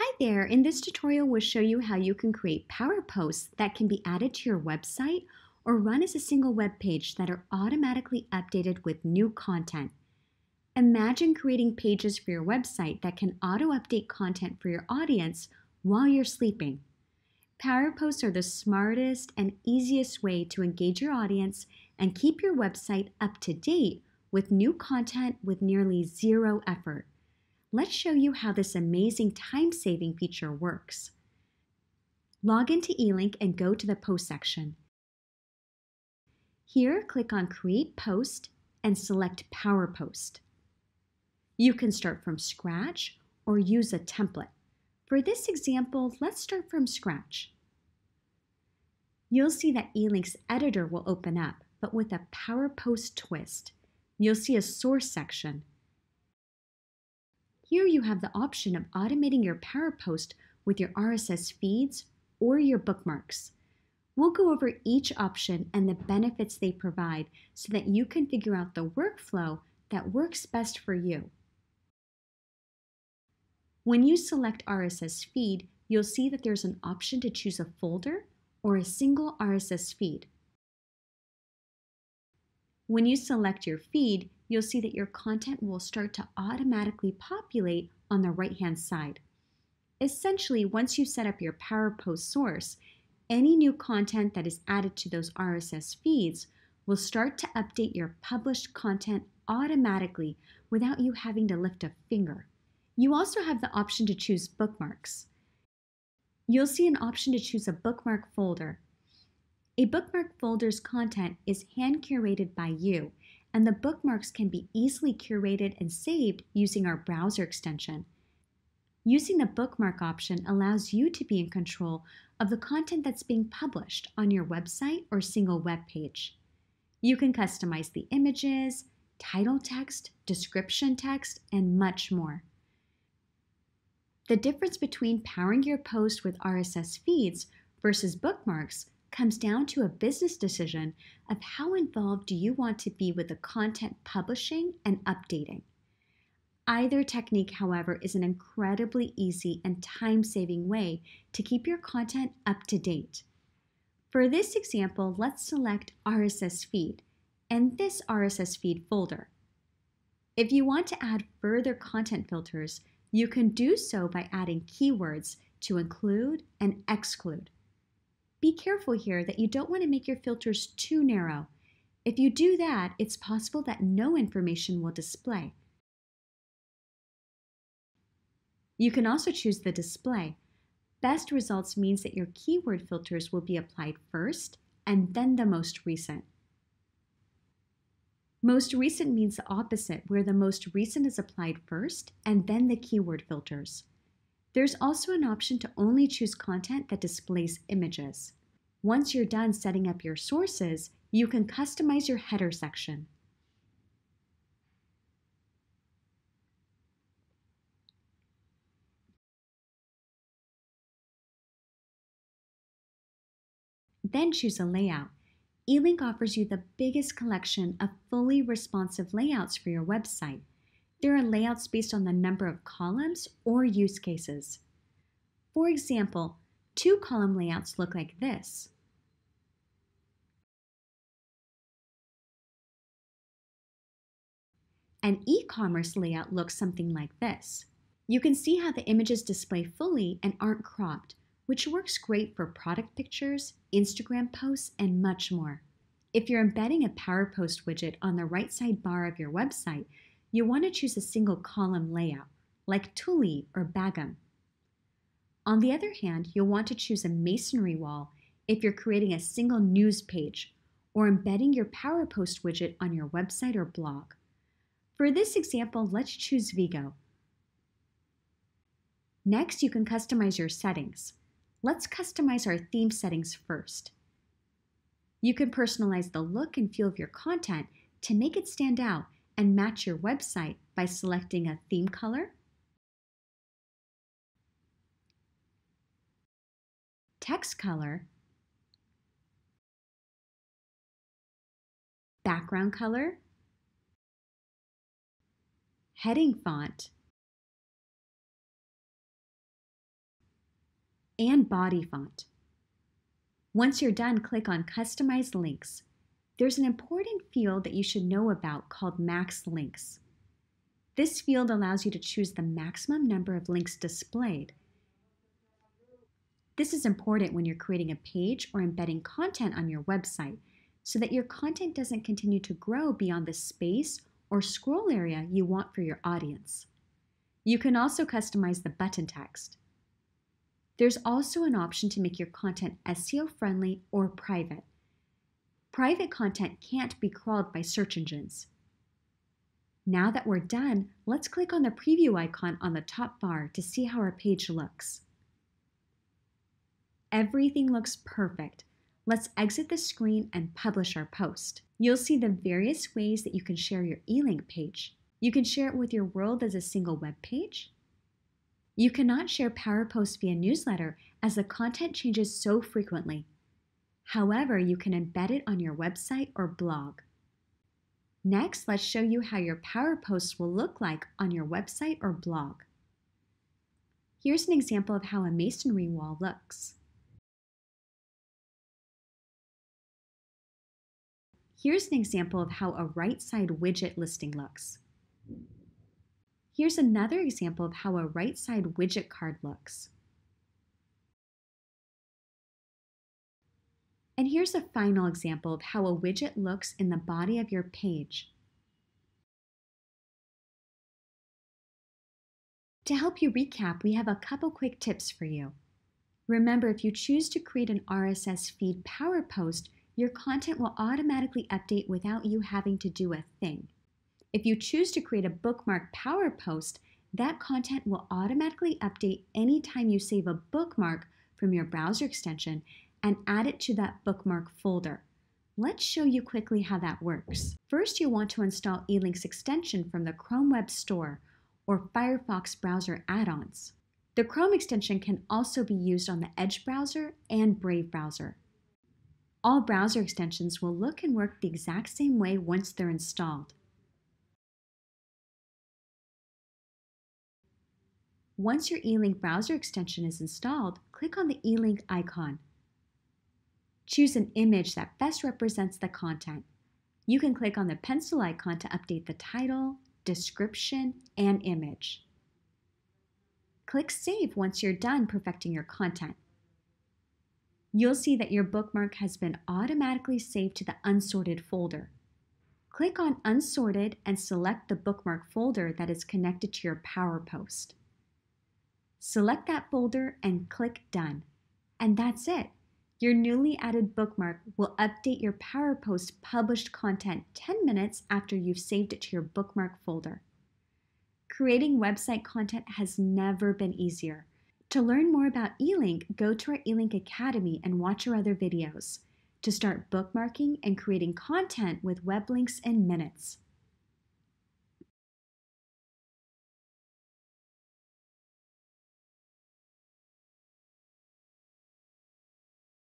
Hi there! In this tutorial, we'll show you how you can create Power Posts that can be added to your website or run as a single web page that are automatically updated with new content. Imagine creating pages for your website that can auto-update content for your audience while you're sleeping. Power Posts are the smartest and easiest way to engage your audience and keep your website up to date with new content with nearly zero effort. Let's show you how this amazing time-saving feature works. Log into eLink and go to the Post section. Here, click on Create Post and select Power Post. You can start from scratch or use a template. For this example, let's start from scratch. You'll see that eLink's editor will open up, but with a Power Post twist. You'll see a source section. Here you have the option of automating your Power Post with your RSS feeds or your bookmarks. We'll go over each option and the benefits they provide so that you can figure out the workflow that works best for you. When you select RSS feed, you'll see that there's an option to choose a folder or a single RSS feed. When you select your feed, you'll see that your content will start to automatically populate on the right-hand side. Essentially, once you set up your Power Post source, any new content that is added to those RSS feeds will start to update your published content automatically without you having to lift a finger. You also have the option to choose bookmarks. You'll see an option to choose a bookmark folder. A bookmark folder's content is hand-curated by you, and the bookmarks can be easily curated and saved using our browser extension. Using the bookmark option allows you to be in control of the content that's being published on your website or single web page. You can customize the images, title text, description text, and much more. The difference between powering your post with RSS feeds versus bookmarks comes down to a business decision of how involved do you want to be with the content publishing and updating. Either technique, however, is an incredibly easy and time-saving way to keep your content up to date. For this example, let's select RSS feed and this RSS feed folder. If you want to add further content filters, you can do so by adding keywords to include and exclude. Be careful here that you don't want to make your filters too narrow. If you do that, it's possible that no information will display. You can also choose the display. Best results means that your keyword filters will be applied first and then the most recent. Most recent means the opposite, where the most recent is applied first and then the keyword filters. There's also an option to only choose content that displays images. Once you're done setting up your sources, you can customize your header section. Then choose a layout. eLink offers you the biggest collection of fully responsive layouts for your website. There are layouts based on the number of columns or use cases. For example, two-column layouts look like this. An e-commerce layout looks something like this. You can see how the images display fully and aren't cropped, which works great for product pictures, Instagram posts, and much more. If you're embedding a Power Post widget on the right sidebar of your website, you want to choose a single column layout, like Tule or Bagum. On the other hand, you'll want to choose a masonry wall if you're creating a single news page or embedding your Power Post widget on your website or blog. For this example, let's choose Vigo. Next, you can customize your settings. Let's customize our theme settings first. You can personalize the look and feel of your content to make it stand out and match your website by selecting a theme color, text color, background color, heading font, and body font. Once you're done, click on Customize Links. There's an important field that you should know about called Max Links. This field allows you to choose the maximum number of links displayed. This is important when you're creating a page or embedding content on your website so that your content doesn't continue to grow beyond the space or scroll area you want for your audience. You can also customize the button text. There's also an option to make your content SEO-friendly or private. Private content can't be crawled by search engines. Now that we're done, let's click on the preview icon on the top bar to see how our page looks. Everything looks perfect. Let's exit the screen and publish our post. You'll see the various ways that you can share your eLink page. You can share it with your world as a single web page. You cannot share Power Posts via newsletter as the content changes so frequently. However, you can embed it on your website or blog. Next, let's show you how your Power Posts will look like on your website or blog. Here's an example of how a masonry wall looks. Here's an example of how a right side widget listing looks. Here's another example of how a right side widget card looks. And here's a final example of how a widget looks in the body of your page. To help you recap, we have a couple quick tips for you. Remember, if you choose to create an RSS feed Power Post, your content will automatically update without you having to do a thing. If you choose to create a bookmark Power Post, that content will automatically update anytime you save a bookmark from your browser extension and add it to that bookmark folder. Let's show you quickly how that works. First, you'll want to install eLink's extension from the Chrome Web Store or Firefox browser add-ons. The Chrome extension can also be used on the Edge browser and Brave browser. All browser extensions will look and work the exact same way once they're installed. Once your eLink browser extension is installed, click on the eLink icon. Choose an image that best represents the content. You can click on the pencil icon to update the title, description, and image. Click Save once you're done perfecting your content. You'll see that your bookmark has been automatically saved to the Unsorted folder. Click on Unsorted and select the bookmark folder that is connected to your Power Post. Select that folder and click Done. And that's it. Your newly added bookmark will update your Power Post published content 10 minutes after you've saved it to your bookmark folder. Creating website content has never been easier. To learn more about eLink, go to our eLink Academy and watch our other videos to start bookmarking and creating content with web links in minutes.